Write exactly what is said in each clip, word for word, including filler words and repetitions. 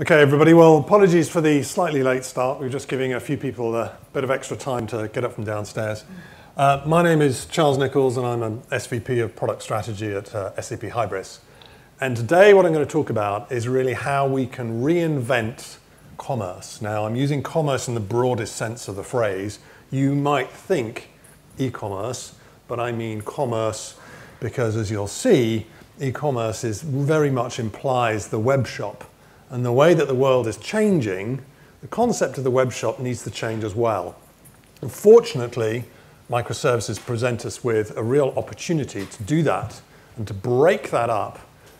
Okay, everybody, well, apologies for the slightly late start. We were just giving a few people a bit of extra time to get up from downstairs. Uh, my name is Charles Nicholls, and I'm an S V P of Product Strategy at uh, S A P Hybris. And today what I'm going to talk about is really how we can reinvent commerce. Now, I'm using commerce in the broadest sense of the phrase. You might think e-commerce, but I mean commerce because, as you'll see, e-commerce is very much implies the web shop. And the way that the world is changing, the concept of the web shop needs to change as well. Unfortunately, microservices present us with a real opportunity to do that and to break that up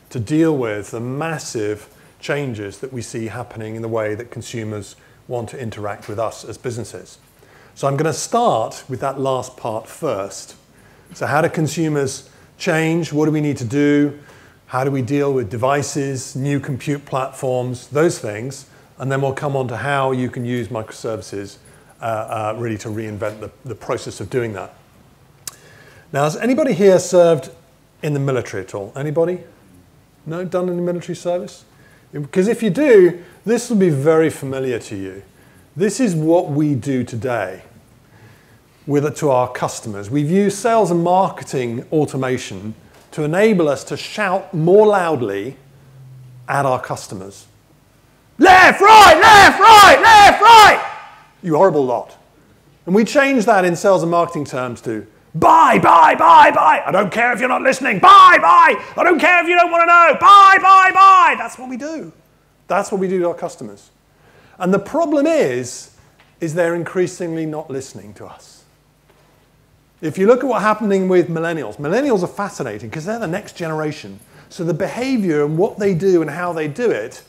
to deal with the massive changes that we see happening in the way that consumers want to interact with us as businesses. So I'm going to start with that last part first. So how do consumers change? What do we need to do? How do we deal with devices, new compute platforms, those things? And then we'll come on to how you can use microservices uh, uh, really to reinvent the, the process of doing that. Now, has anybody here served in the military at all? Anybody? No, done any military service? Because if you do, this will be very familiar to you. This is what we do today with it to our customers. We've used sales and marketing automation to enable us to shout more loudly at our customers. Left, right, left, right, left, right! You horrible lot. And we change that in sales and marketing terms to buy, buy, buy, buy. I don't care if you're not listening. Buy, buy. I don't care if you don't want to know. Buy, buy, buy. That's what we do. That's what we do to our customers. And the problem is, is they're increasingly not listening to us. If you look at what's happening with millennials, millennials are fascinating because they're the next generation. So the behavior and what they do and how they do it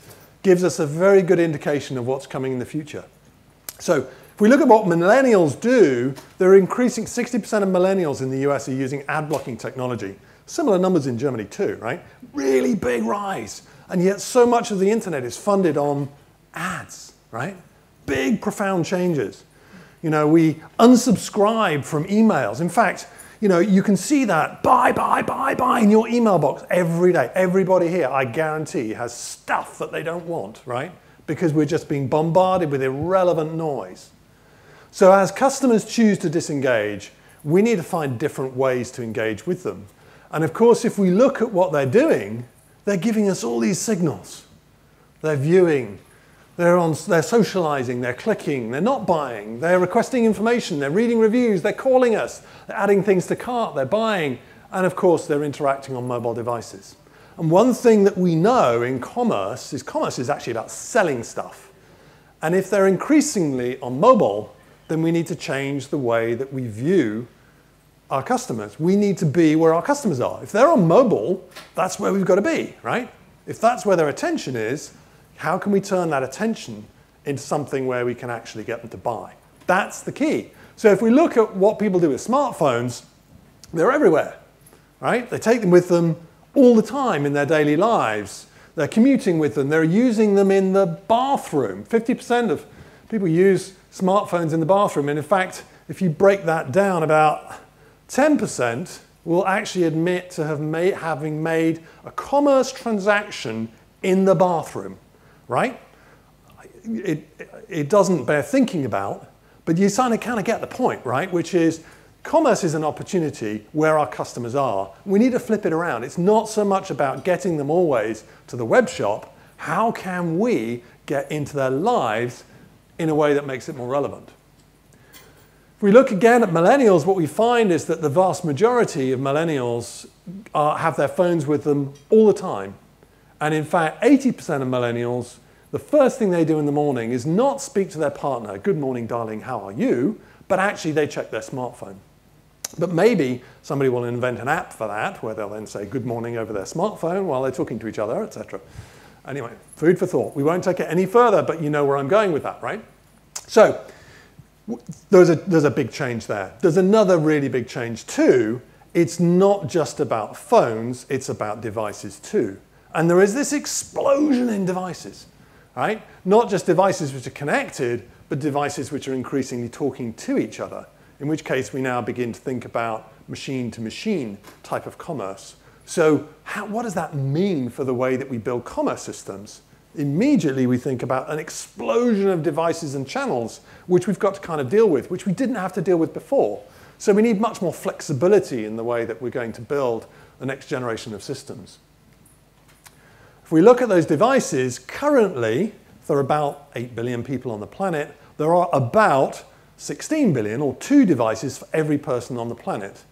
gives us a very good indication of what's coming in the future. So if we look at what millennials do, they're increasing. sixty percent of millennials in the U S are using ad blocking technology. Similar numbers in Germany too, right? Really big rise. And yet so much of the internet is funded on ads, right? Big, profound changes. You know, we unsubscribe from emails. In fact, you know, you can see that buy, buy, buy, buy in your email box every day. Everybody here, I guarantee, has stuff that they don't want, right? Because we're just being bombarded with irrelevant noise. So as customers choose to disengage, we need to find different ways to engage with them. And of course, if we look at what they're doing, they're giving us all these signals. They're viewing. They're, on, they're socializing, they're clicking, they're not buying, they're requesting information, they're reading reviews, they're calling us, they're adding things to cart, they're buying, and of course they're interacting on mobile devices. And one thing that we know in commerce is commerce is actually about selling stuff. And if they're increasingly on mobile, then we need to change the way that we view our customers. We need to be where our customers are. If they're on mobile, that's where we've got to be, right? If that's where their attention is, how can we turn that attention into something where we can actually get them to buy? That's the key. So if we look at what people do with smartphones, they're everywhere, right? They take them with them all the time in their daily lives. They're commuting with them. They're using them in the bathroom. fifty percent of people use smartphones in the bathroom. And in fact, if you break that down, about ten percent will actually admit to have made, having made a commerce transaction in the bathroom. Right? It, it doesn't bear thinking about, but you kind of, kind of get the point, right? Which is, commerce is an opportunity where our customers are. We need to flip it around. It's not so much about getting them always to the web shop. How can we get into their lives in a way that makes it more relevant? If we look again at millennials, what we find is that the vast majority of millennials are, have their phones with them all the time. And in fact, eighty percent of millennials, the first thing they do in the morning is not speak to their partner, good morning, darling, how are you? But actually, they check their smartphone. But maybe somebody will invent an app for that, where they'll then say good morning over their smartphone while they're talking to each other, et cetera. Anyway, food for thought. We won't take it any further, but you know where I'm going with that, right? So there's a, there's a big change there. There's another really big change too. It's not just about phones, it's about devices too. And there is this explosion in devices, right? Not just devices which are connected, but devices which are increasingly talking to each other, in which case we now begin to think about machine-to-machine type of commerce. So how, what does that mean for the way that we build commerce systems? immediately we think about an explosion of devices and channels, which we've got to kind of deal with, which we didn't have to deal with before. So we need much more flexibility in the way that we're going to build the next generation of systems. If we look at those devices, currently there are about eight billion people on the planet. There are about sixteen billion, or two devices for every person on the planet.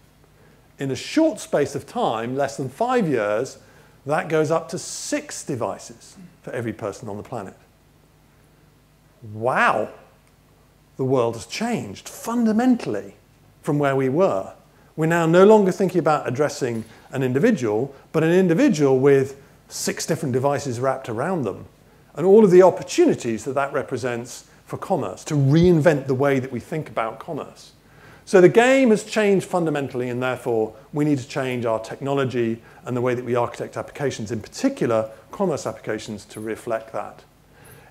In a short space of time, less than five years, that goes up to six devices for every person on the planet. Wow, the world has changed fundamentally from where we were. We're now no longer thinking about addressing an individual, but an individual with six different devices wrapped around them, and all of the opportunities that that represents for commerce, to reinvent the way that we think about commerce. So the game has changed fundamentally, and therefore we need to change our technology and the way that we architect applications, in particular commerce applications, to reflect that.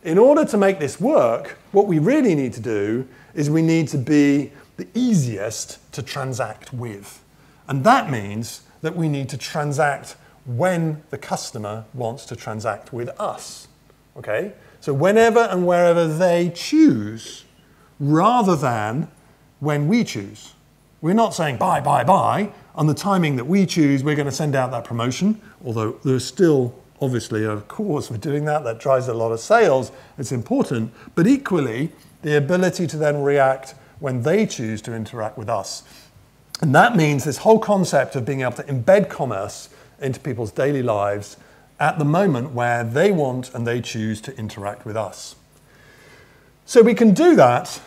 In order to make this work, what we really need to do is we need to be the easiest to transact with. And that means that we need to transact when the customer wants to transact with us. Okay? So whenever and wherever they choose, rather than when we choose. We're not saying buy, buy, buy, on the timing that we choose, we're going to send out that promotion, although there's still obviously a cause for doing that, that drives a lot of sales, it's important, but equally the ability to then react when they choose to interact with us. And that means this whole concept of being able to embed commerce into people's daily lives at the moment where they want and they choose to interact with us. So we can do that,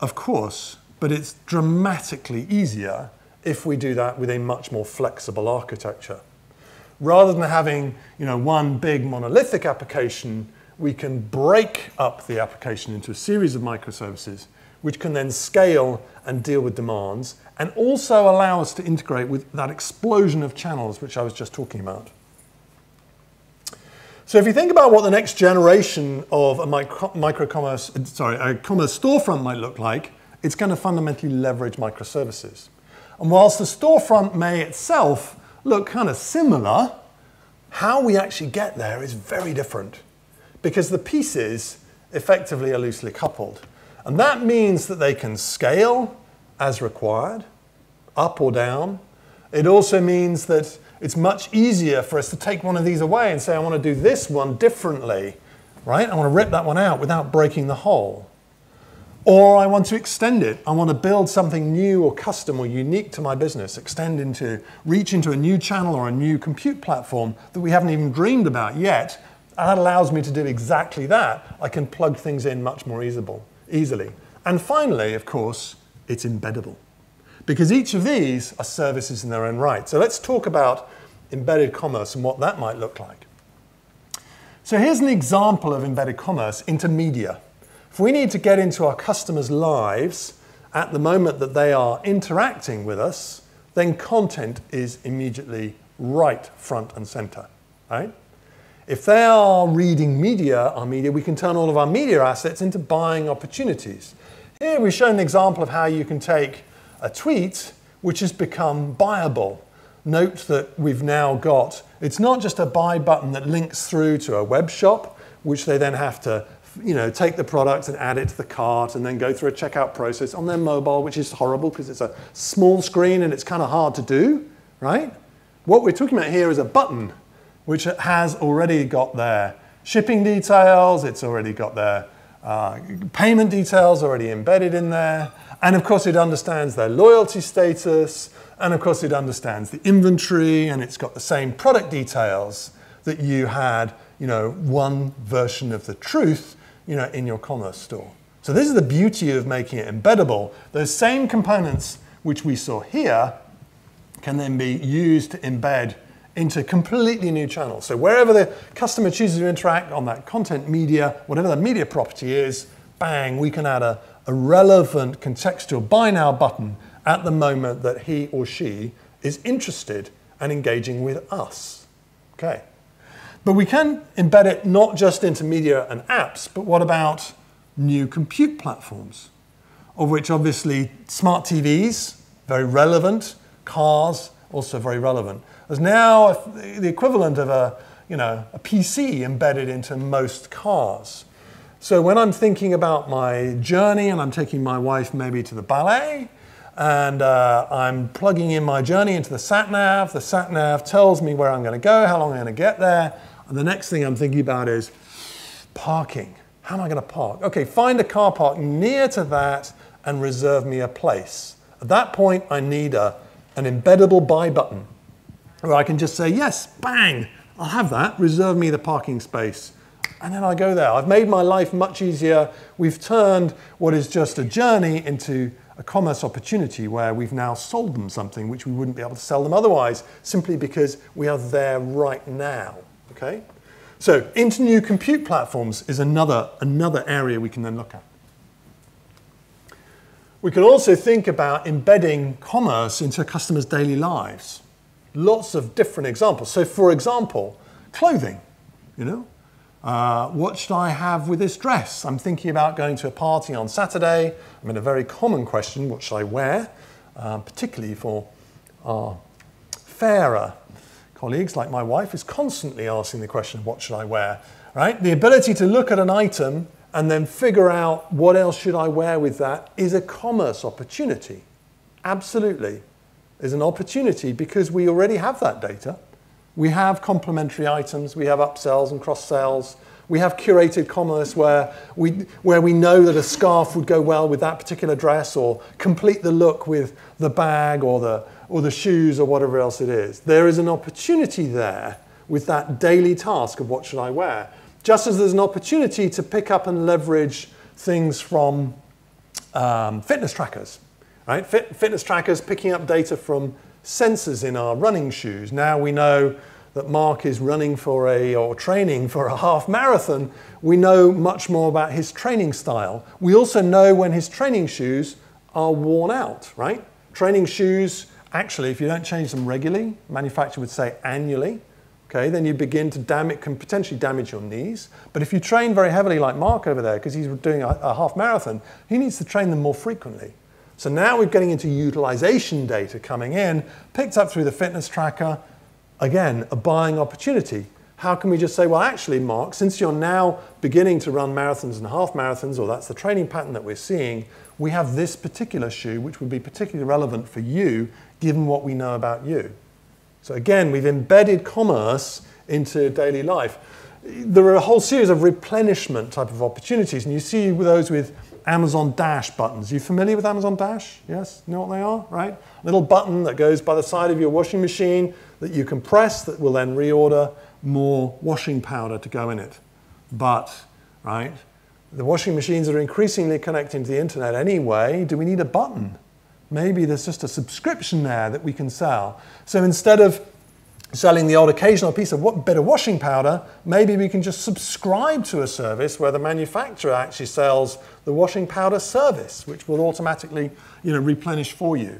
of course, but it's dramatically easier if we do that with a much more flexible architecture. Rather than having, you know, one big monolithic application, we can break up the application into a series of microservices, which can then scale and deal with demands, and also allow us to integrate with that explosion of channels which I was just talking about. So if you think about what the next generation of a micro, micro commerce, sorry, a commerce storefront might look like, it's going to fundamentally leverage microservices. And whilst the storefront may itself look kind of similar, how we actually get there is very different, because the pieces effectively are loosely coupled. And that means that they can scale as required, up or down. It also means that it's much easier for us to take one of these away and say, I want to do this one differently, right? I want to rip that one out without breaking the whole. Or I want to extend it. I want to build something new or custom or unique to my business, extend into, reach into a new channel or a new compute platform that we haven't even dreamed about yet. And that allows me to do exactly that. I can plug things in much more easable. easily. And finally, of course, it's embeddable, because each of these are services in their own right. So let's talk about embedded commerce and what that might look like. So here's an example of embedded commerce into media. If we need to get into our customers' lives at the moment that they are interacting with us, then content is immediately right front and center, right? If they are reading media, our media, we can turn all of our media assets into buying opportunities. Here we've shown an example of how you can take a tweet which has become buyable. Note that we've now got, it's not just a buy button that links through to a web shop, which they then have to, you know, take the product and add it to the cart and then go through a checkout process on their mobile, which is horrible because it's a small screen and it's kind of hard to do, right? What we're talking about here is a button which has already got their shipping details, it's already got their uh, payment details already embedded in there, and of course it understands their loyalty status, and of course it understands the inventory, and it's got the same product details that you had, you know, one version of the truth, you know, in your commerce store. So this is the beauty of making it embeddable. Those same components which we saw here can then be used to embed into completely new channels. So wherever the customer chooses to interact on that content media, whatever the media property is, bang, we can add a, a relevant contextual buy now button at the moment that he or she is interested and engaging with us. Okay. But we can embed it not just into media and apps, but what about new compute platforms? Of which obviously smart T Vs, very relevant, cars, also very relevant. There's now the equivalent of a, you know, a P C embedded into most cars. So when I'm thinking about my journey and I'm taking my wife maybe to the ballet, and uh, I'm plugging in my journey into the sat-nav, the sat-nav tells me where I'm going to go, how long I'm going to get there, and the next thing I'm thinking about is parking. How am I going to park? Okay, find a car park near to that and reserve me a place. At that point, I need a, an embeddable buy button where I can just say, yes, bang, I'll have that, reserve me the parking space. And then I go there. I've made my life much easier. We've turned what is just a journey into a commerce opportunity where we've now sold them something which we wouldn't be able to sell them otherwise, simply because we are there right now, okay? So into new compute platforms is another, another area we can then look at. We can also think about embedding commerce into customers' daily lives. Lots of different examples. So for example, clothing, you know? Uh, what should I have with this dress? I'm thinking about going to a party on Saturday. I mean, a very common question, what should I wear? Uh, particularly for our fairer colleagues like my wife is constantly asking the question, what should I wear, right? The ability to look at an item and then figure out what else should I wear with that is a commerce opportunity. Absolutely is an opportunity because we already have that data. We have complementary items, we have upsells and cross-sells, we have curated commerce where we, where we know that a scarf would go well with that particular dress or complete the look with the bag or the, or the shoes or whatever else it is. There is an opportunity there with that daily task of what should I wear. Just as there's an opportunity to pick up and leverage things from um, fitness trackers, right? Fit, fitness trackers picking up data from sensors in our running shoes. Now we know that Mark is running for a, or training for a half marathon. We know much more about his training style. We also know when his training shoes are worn out, right? Training shoes, actually, if you don't change them regularly, manufacturer would say annually, okay, then you begin to damage, can potentially damage your knees. But if you train very heavily like Mark over there, because he's doing a, a half marathon, he needs to train them more frequently. So now we're getting into utilization data coming in, picked up through the fitness tracker. Again, a buying opportunity. How can we just say, well, actually, Mark, since you're now beginning to run marathons and half marathons, or that's the training pattern that we're seeing, we have this particular shoe, which would be particularly relevant for you, given what we know about you. So again, we've embedded commerce into daily life. There are a whole series of replenishment type of opportunities, and you see those with Amazon Dash buttons. You familiar with Amazon Dash? Yes, you know what they are, right? Little button that goes by the side of your washing machine that you can press that will then reorder more washing powder to go in it. But, right, the washing machines are increasingly connecting to the internet anyway. Do we need a button? Maybe there's just a subscription there that we can sell. So instead of selling the odd occasional piece of what bit of washing powder, maybe we can just subscribe to a service where the manufacturer actually sells the washing powder service, which will automatically, you know, replenish for you.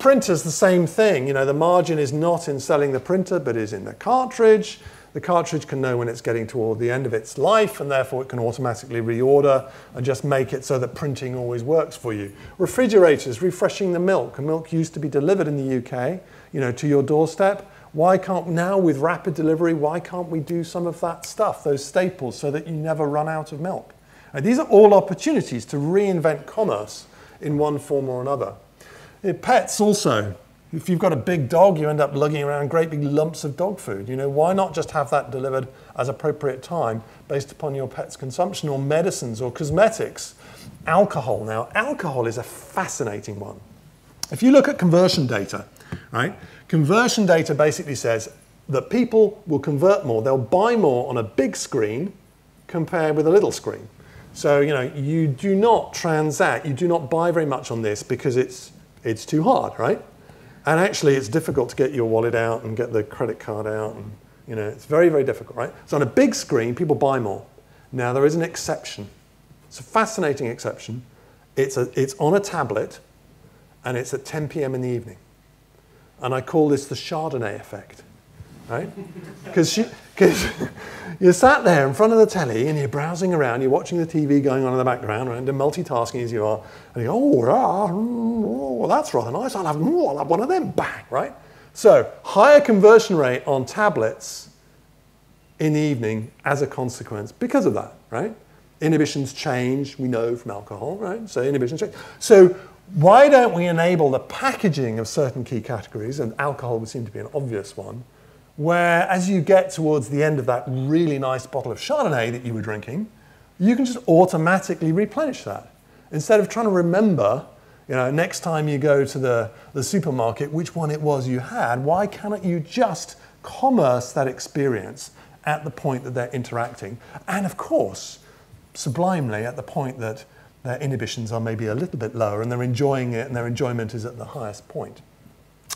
Printers, the same thing. You know, the margin is not in selling the printer, but is in the cartridge. The cartridge can know when it's getting toward the end of its life, and therefore it can automatically reorder and just make it so that printing always works for you. Refrigerators, refreshing the milk. Milk used to be delivered in the U K, you know, to your doorstep. Why can't now with rapid delivery, why can't we do some of that stuff, those staples, so that you never run out of milk? And these are all opportunities to reinvent commerce in one form or another. Pets also. If you've got a big dog, you end up lugging around great big lumps of dog food. You know, why not just have that delivered as appropriate time based upon your pet's consumption, or medicines or cosmetics? Alcohol now. Alcohol is a fascinating one. If you look at conversion data, right? Conversion data basically says that people will convert more. They'll buy more on a big screen compared with a little screen. So, you know, you do not transact, you do not buy very much on this because it's, it's too hard, right? And actually, it's difficult to get your wallet out and get the credit card out. And, you know, it's very, very difficult, right? So on a big screen, people buy more. Now, there is an exception. It's a fascinating exception. It's, a, it's on a tablet, and it's at ten p m in the evening. And I call this the Chardonnay effect, right? Because you're sat there in front of the telly and you're browsing around, you're watching the T V going on in the background, right? And multitasking as you are, and you go, oh, ah, oh, that's rather nice, I'll have, oh, I'll have one of them, bang, right? So higher conversion rate on tablets in the evening as a consequence because of that, right? Inhibitions change, we know from alcohol, right? So inhibitions change. So why don't we enable the packaging of certain key categories, and alcohol would seem to be an obvious one, where as you get towards the end of that really nice bottle of Chardonnay that you were drinking, you can just automatically replenish that. Instead of trying to remember, you know, next time you go to the, the supermarket, which one it was you had, why cannot you just commerce that experience at the point that they're interacting? And of course, sublimely, at the point that their inhibitions are maybe a little bit lower and they're enjoying it and their enjoyment is at the highest point.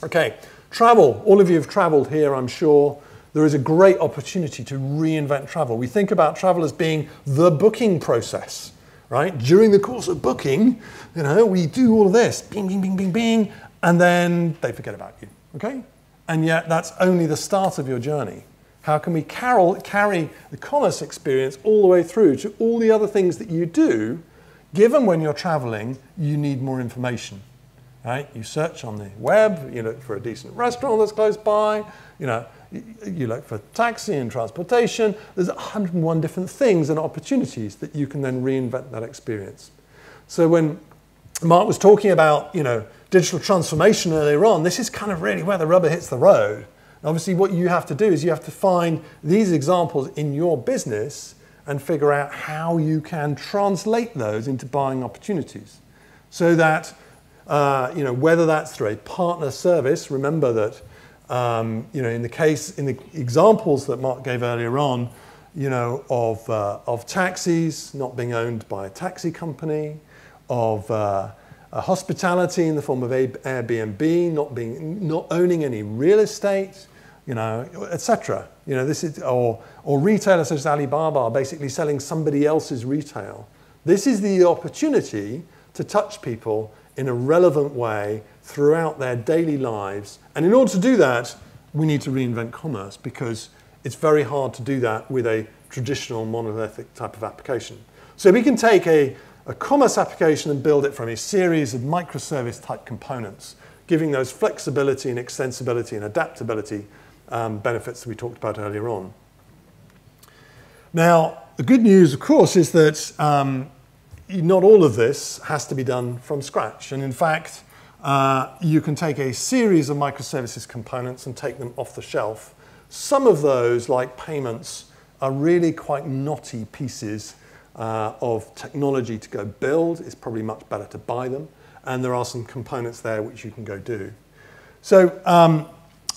Okay, travel. All of you have traveled here, I'm sure. There is a great opportunity to reinvent travel. We think about travel as being the booking process, right? During the course of booking, you know, we do all of this, bing, bing, bing, bing, bing, and then they forget about you, okay? And yet that's only the start of your journey. How can we carry the commerce experience all the way through to all the other things that you do, given when you're traveling, you need more information, right? You search on the web, you look for a decent restaurant that's close by, you know, you look for taxi and transportation. There's a hundred and one different things and opportunities that you can then reinvent that experience. So when Mark was talking about, you know, digital transformation earlier on, this is kind of really where the rubber hits the road. And obviously what you have to do is you have to find these examples in your business and figure out how you can translate those into buying opportunities. So that, uh, you know, whether that's through a partner service, remember that, um, you know, in the case, in the examples that Mark gave earlier on, you know, of, uh, of taxis not being owned by a taxi company, of uh, uh, hospitality in the form of Airbnb, not being, not owning any real estate, you know, et cetera. You know, this is, or, or retailers such as Alibaba basically selling somebody else's retail. This is the opportunity to touch people in a relevant way throughout their daily lives. And in order to do that, we need to reinvent commerce because it's very hard to do that with a traditional monolithic type of application. So we can take a, a commerce application and build it from a series of microservice type components, giving those flexibility and extensibility and adaptability Um, benefits that we talked about earlier on. Now, the good news, of course, is that um, not all of this has to be done from scratch. And in fact, uh, you can take a series of microservices components and take them off the shelf. Some of those, like payments, are really quite knotty pieces uh, of technology to go build. It's probably much better to buy them. And there are some components there which you can go do. So, um,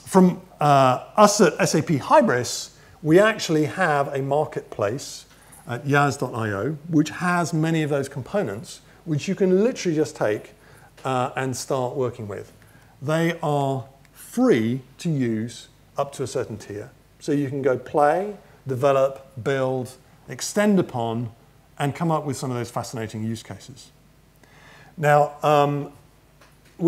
From uh, us at S A P Hybris, we actually have a marketplace at Yaz dot i o, which has many of those components, which you can literally just take uh, and start working with. They are free to use up to a certain tier. So you can go play, develop, build, extend upon, and come up with some of those fascinating use cases. Now, um,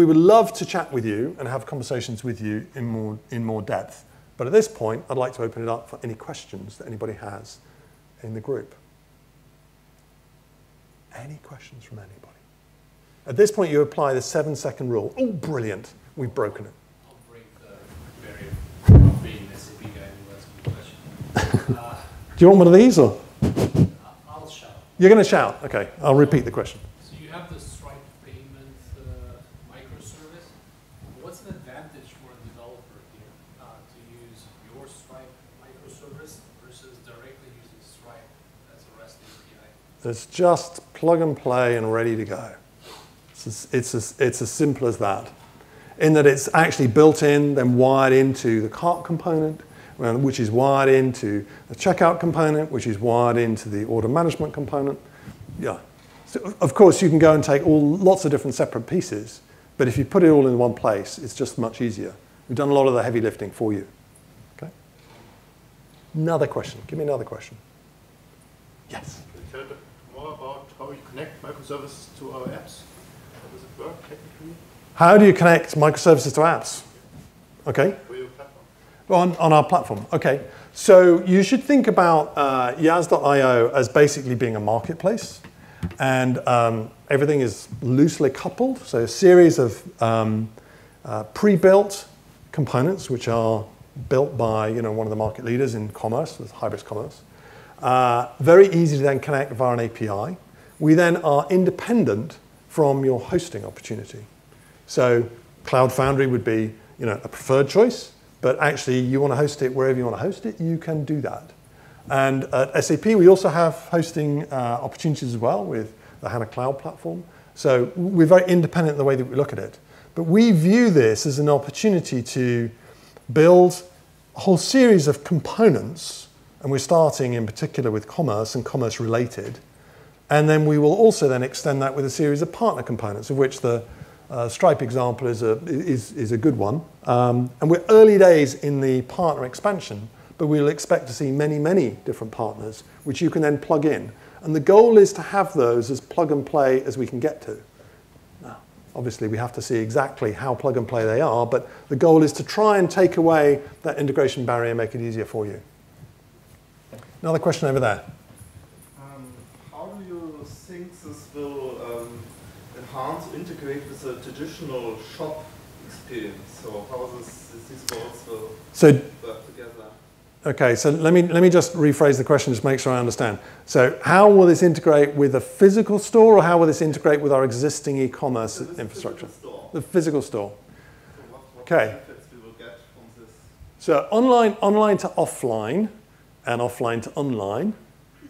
we would love to chat with you and have conversations with you in more, in more depth. But at this point, I'd like to open it up for any questions that anybody has in the group. Any questions from anybody? At this point, you apply the seven second rule. Oh, brilliant. We've broken it. I'll break the barrier of being an S A P guy who asks me questions. Uh, Do you want one of these? Or? I'll shout. You're going to shout? OK, I'll repeat the question. So you have this It's just plug and play and ready to go. It's as, it's, as, it's as simple as that. In that it's actually built in, then wired into the cart component, which is wired into the checkout component, which is wired into the order management component. Yeah. So of course, you can go and take all lots of different separate pieces. But if you put it all in one place, it's just much easier. We've done a lot of the heavy lifting for you. Okay. Another question. Give me another question. Yes. Connect microservices to our apps? How does it work technically? How do you connect microservices to apps? Okay. For your platform. On, on our platform. Okay. So you should think about uh, Yaz dot i o as basically being a marketplace, and um, everything is loosely coupled. So a series of um, uh, pre-built components, which are built by you know, one of the market leaders in commerce, with Hybris Commerce. Uh, very easy to then connect via an A P I. We then are independent from your hosting opportunity. So Cloud Foundry would be you know, a preferred choice, but actually you want to host it wherever you want to host it, you can do that. And at S A P, we also have hosting uh, opportunities as well with the HANA Cloud Platform. So we're very independent in the way that we look at it. But we view this as an opportunity to build a whole series of components, and we're starting in particular with commerce and commerce related. And then we will also then extend that with a series of partner components, of which the uh, Stripe example is a, is, is a good one. Um, and we're early days in the partner expansion, but we'll expect to see many, many different partners, which you can then plug in. And the goal is to have those as plug and play as we can get to. Obviously, we have to see exactly how plug and play they are, but the goal is to try and take away that integration barrier and make it easier for you. Another question over there. Um, how do you think this will um, enhance or integrate with the traditional shop experience? So how this, these boards will so, work together? OK, so let me, let me just rephrase the question, just make sure I understand. So how will this integrate with a physical store, or how will this integrate with our existing e-commerce so infrastructure? Physical the physical store. So what, what okay. benefits we will get from this? So online, online to offline and offline to online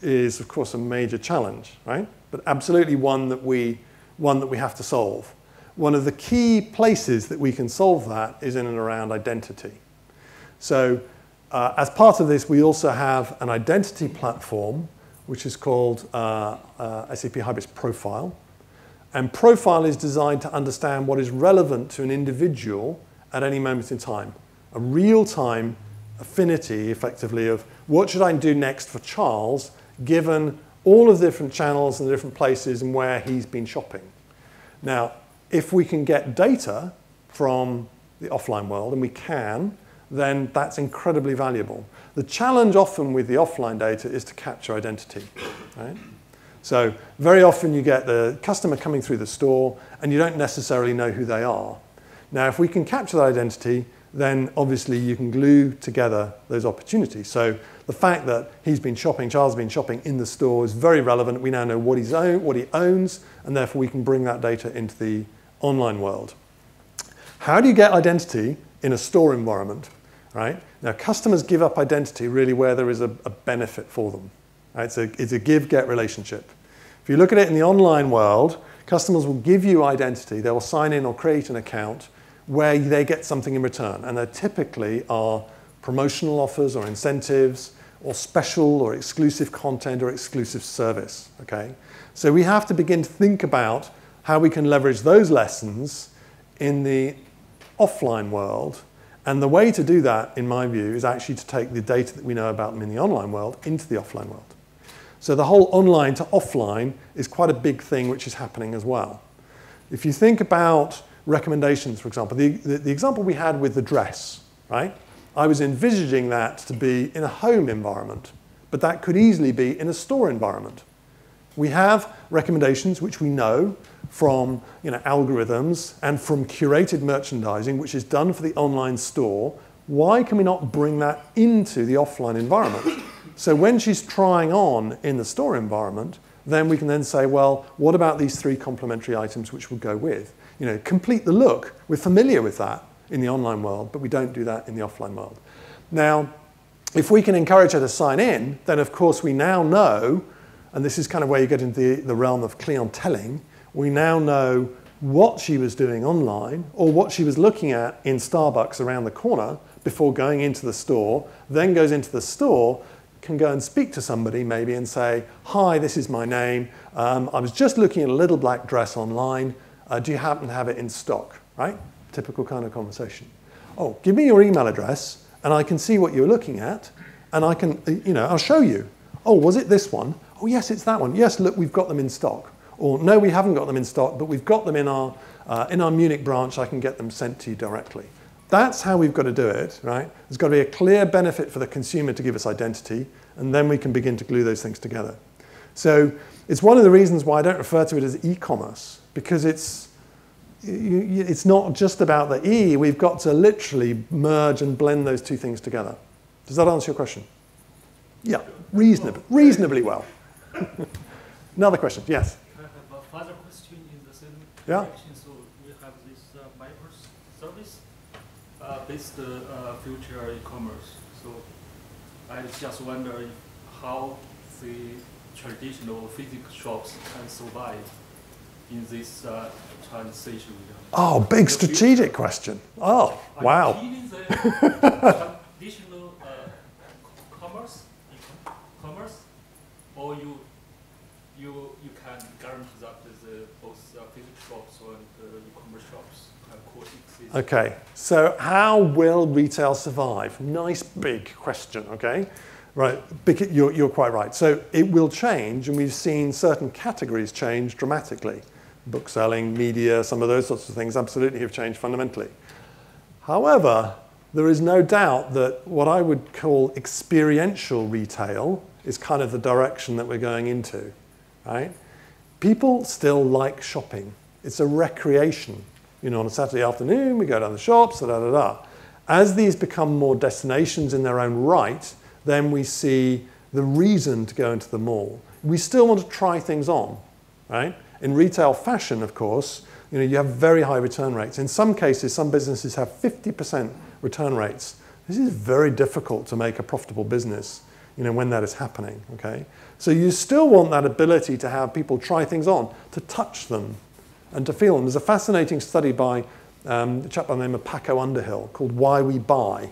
is, of course, a major challenge, right? But absolutely one that we, one that we have to solve. One of the key places that we can solve that is in and around identity. So Uh, as part of this, we also have an identity platform, which is called uh, uh, S A P Hybris Profile. And Profile is designed to understand what is relevant to an individual at any moment in time. A real-time affinity, effectively, of what should I do next for Charles, given all of the different channels and the different places and where he's been shopping. Now, if we can get data from the offline world, and we can, then that's incredibly valuable. The challenge often with the offline data is to capture identity, right? So very often you get the customer coming through the store and you don't necessarily know who they are. Now, if we can capture that identity, then obviously you can glue together those opportunities. So the fact that he's been shopping, Charles has been shopping in the store is very relevant. We now know what he's own, what he owns, and therefore we can bring that data into the online world. How do you get identity in a store environment? Right? Now, customers give up identity really where there is a, a benefit for them. Right? So it's a give-get relationship. If you look at it in the online world, customers will give you identity. They will sign in or create an account where they get something in return. And there typically are promotional offers or incentives or special or exclusive content or exclusive service. Okay? So we have to begin to think about how we can leverage those lessons in the offline world. And the way to do that, in my view, is actually to take the data that we know about them in the online world into the offline world. So the whole online to offline is quite a big thing which is happening as well. If you think about recommendations, for example, the, the, the example we had with the dress, right? I was envisaging that to be in a home environment, but that could easily be in a store environment. We have recommendations which we know from you know, algorithms and from curated merchandising, which is done for the online store. Why can we not bring that into the offline environment? So when she's trying on in the store environment, then we can then say, well, what about these three complementary items which we'll go with? You know, complete the look. We're familiar with that in the online world, but we don't do that in the offline world. Now, if we can encourage her to sign in, then of course we now know, and this is kind of where you get into the, the realm of clienteling, we now know what she was doing online or what she was looking at in Starbucks around the corner before going into the store, then goes into the store, can go and speak to somebody maybe and say, hi, this is my name. Um, I was just looking at a little black dress online. Uh, do you happen to have it in stock? Right? Typical kind of conversation. Oh, give me your email address and I can see what you're looking at and I can, you know, I'll show you. Oh, was it this one? Oh, yes, it's that one. Yes, look, we've got them in stock. Or no, we haven't got them in stock, but we've got them in our, uh, in our Munich branch. I can get them sent to you directly. That's how we've got to do it, right? There's got to be a clear benefit for the consumer to give us identity, and then we can begin to glue those things together. So it's one of the reasons why I don't refer to it as e-commerce, because it's, it's not just about the E. We've got to literally merge and blend those two things together. Does that answer your question? Yeah, reasonably, reasonably well. Another question, yes? I have a further question in the same yeah? direction. So we have this uh, microservice uh, based uh, future e-commerce. So I just wonder how the traditional physical shops can survive in this uh, transition. Oh, big strategic question. Oh, wow. Traditional uh, commerce, commerce, or you, you, you can guarantee that the, both uh, physical shops and uh, e-commerce shops can coexist. Okay, so how will retail survive? Nice big question, okay? Right, you're, you're quite right. So it will change, and we've seen certain categories change dramatically. Book selling, media, some of those sorts of things absolutely have changed fundamentally. However, there is no doubt that what I would call experiential retail is kind of the direction that we're going into, right? People still like shopping. It's a recreation. You know, on a Saturday afternoon, we go down the shops, da, da, da, da. As these become more destinations in their own right, then we see the reason to go into the mall. We still want to try things on, right? In retail fashion, of course, you know, you have very high return rates. In some cases, some businesses have fifty percent return rates. This is very difficult to make a profitable business, you know, when that is happening, okay? So you still want that ability to have people try things on, to touch them and to feel them. There's a fascinating study by um, a chap by the name of Paco Underhill called Why We Buy,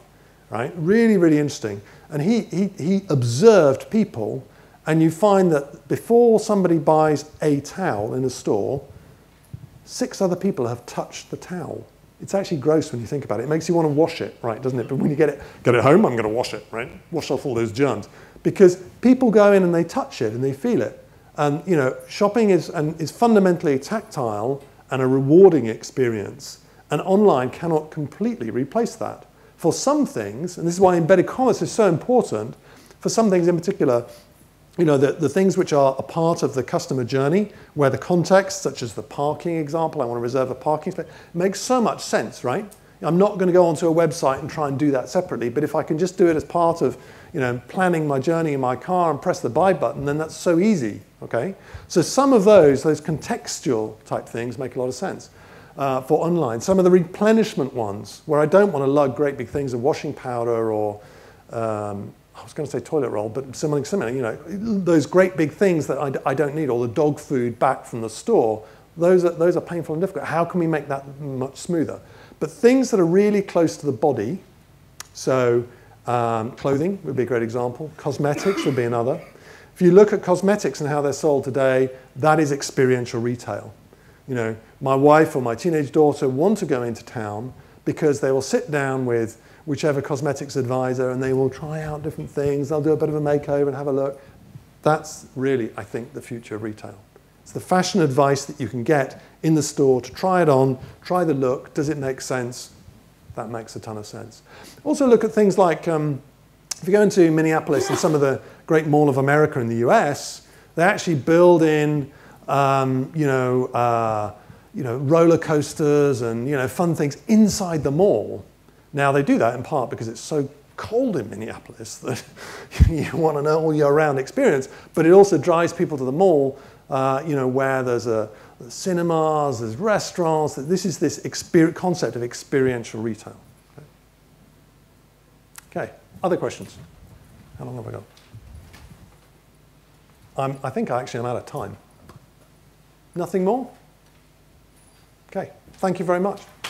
right? Really, really interesting. And he, he, he observed people, and you find that before somebody buys a towel in a store, six other people have touched the towel. It's actually gross when you think about it. It makes you want to wash it, right, doesn't it? But when you get it, get it home, I'm going to wash it, right? Wash off all those germs. Because people go in and they touch it and they feel it. And, you know, shopping is, and is fundamentally tactile and a rewarding experience. And online cannot completely replace that. For some things, and this is why embedded commerce is so important, for some things in particular, you know, the, the things which are a part of the customer journey, where the context, such as the parking example, I want to reserve a parking space, makes so much sense, right? I'm not going to go onto a website and try and do that separately, but if I can just do it as part of, you know, planning my journey in my car and press the buy button, then that's so easy, okay? So some of those, those contextual type things make a lot of sense. Uh, for online. Some of the replenishment ones, where I don't want to lug great big things of washing powder or, um, I was going to say toilet roll, but something similar, you know, those great big things that I, d I don't need, or the dog food back from the store, those are, those are painful and difficult. How can we make that much smoother? But things that are really close to the body, so um, clothing would be a great example, cosmetics would be another. If you look at cosmetics and how they're sold today, that is experiential retail. You know, my wife or my teenage daughter want to go into town because they will sit down with whichever cosmetics advisor and they will try out different things. They'll do a bit of a makeover and have a look. That's really, I think, the future of retail. It's the fashion advice that you can get in the store to try it on, try the look. Does it make sense? That makes a ton of sense. Also look at things like, um, if you go into Minneapolis and some of the great Mall of America in the U S, they actually build in Um, you know, uh, you know, roller coasters and, you know, fun things inside the mall. Now they do that in part because it's so cold in Minneapolis that you want an all year round experience, but it also drives people to the mall, uh, you know, where there's a there's cinemas, there's restaurants. This is this experience, concept of experiential retail. Okay. Okay, other questions? How long have I got? I'm, I think I actually am out of time. Nothing more? Okay, thank you very much.